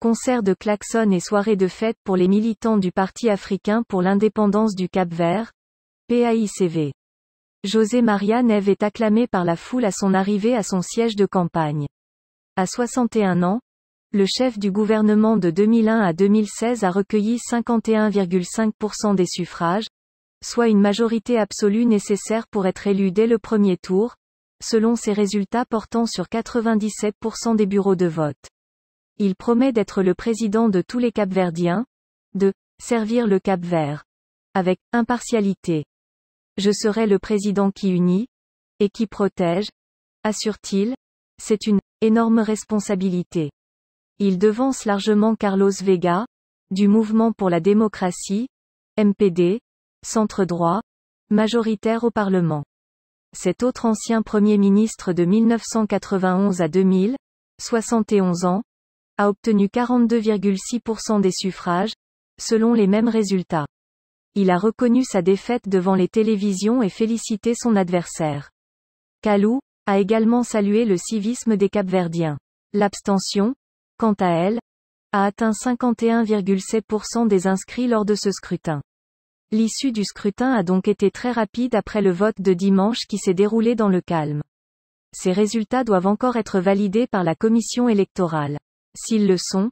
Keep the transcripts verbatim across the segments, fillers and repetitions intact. Concerts de klaxons et soirées de fête pour les militants du Parti africain pour l'indépendance du Cap-Vert, P A I C V. José Maria Neves est acclamé par la foule à son arrivée à son siège de campagne. À soixante et un ans, le chef du gouvernement de deux mille un à deux mille seize a recueilli cinquante et un virgule cinq pour cent des suffrages, soit une majorité absolue nécessaire pour être élu dès le premier tour, selon ses résultats portant sur quatre-vingt-dix-sept pour cent des bureaux de vote. Il promet d'être le président de tous les Cap-Verdiens, de « servir le Cap-Vert » avec « impartialité ». Je serai le président qui unit, et qui protège, assure-t-il, c'est une « énorme responsabilité ». Il devance largement Carlos Veiga, du Mouvement pour la démocratie, M P D, centre-droit, majoritaire au Parlement. Cet autre ancien Premier ministre de mille neuf cent quatre-vingt-onze à deux mille, soixante et onze ans, a obtenu quarante-deux virgule six pour cent des suffrages, selon les mêmes résultats. Il a reconnu sa défaite devant les télévisions et félicité son adversaire. Calou a également salué le civisme des Cap-Verdiens. L'abstention, quant à elle, a atteint cinquante et un virgule sept pour cent des inscrits lors de ce scrutin. L'issue du scrutin a donc été très rapide après le vote de dimanche qui s'est déroulé dans le calme. Ces résultats doivent encore être validés par la commission électorale. S'ils le sont,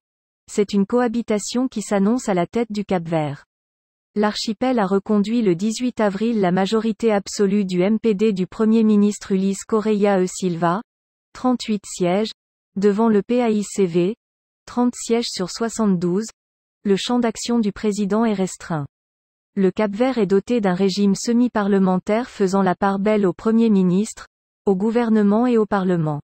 c'est une cohabitation qui s'annonce à la tête du Cap-Vert. L'archipel a reconduit le dix-huit avril la majorité absolue du M P D du Premier ministre Ulisses Correia e Silva, trente-huit sièges, devant le P A I C V, trente sièges sur soixante-douze, le champ d'action du président est restreint. Le Cap-Vert est doté d'un régime semi-parlementaire faisant la part belle au Premier ministre, au gouvernement et au Parlement.